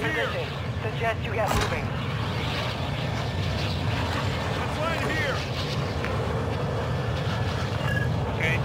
your position. Suggest you get moving. It's right here. Okay.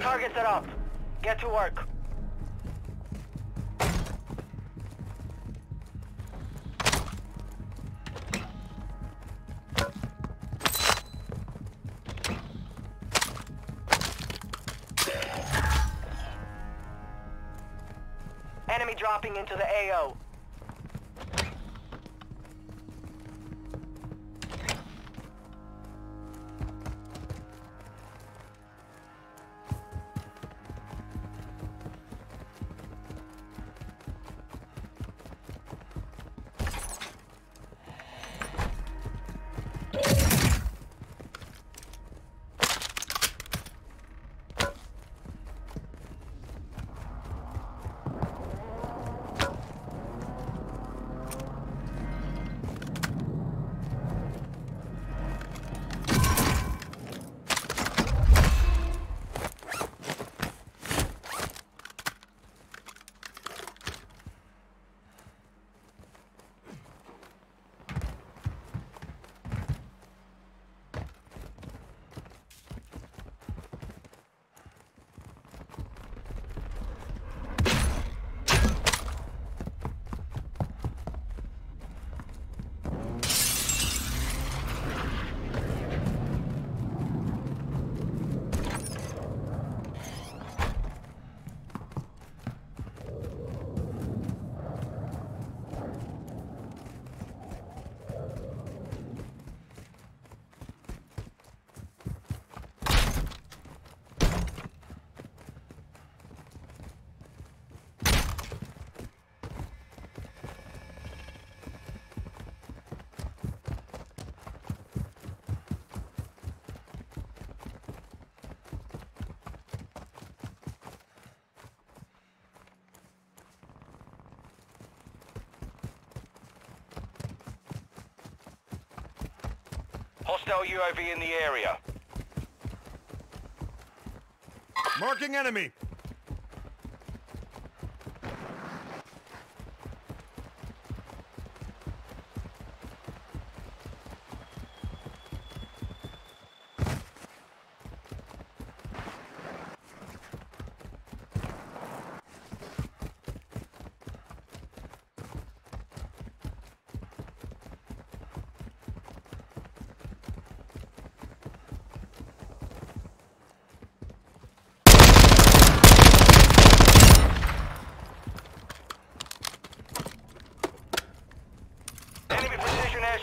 Targets are up. Get to work. Enemy dropping into the AO. Hostile UAV in the area. Marking enemy.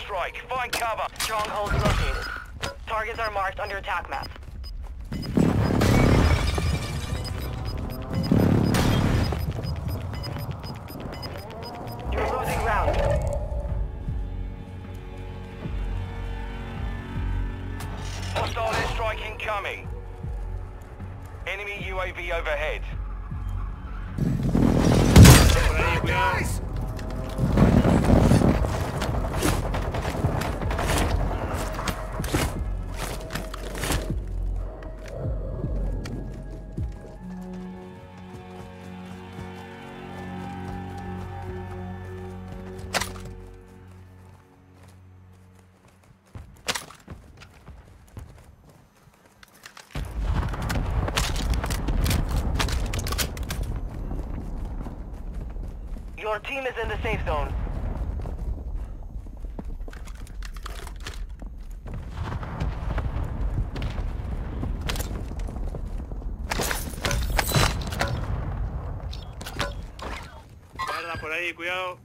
Strike. Find cover. Stronghold located. Targets are marked under attack map. You're losing ground. Hostile airstrike incoming. Enemy UAV overhead. Guys! Your team is in the safe zone. Guarda por ahí, cuidado.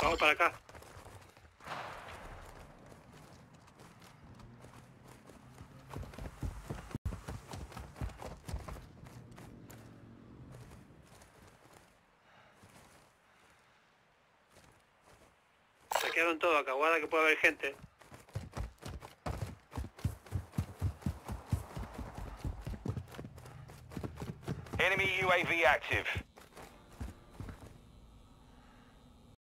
Vamos para acá. silenciaron todo acá, guarda que puede haber gente. Enemy UAV active.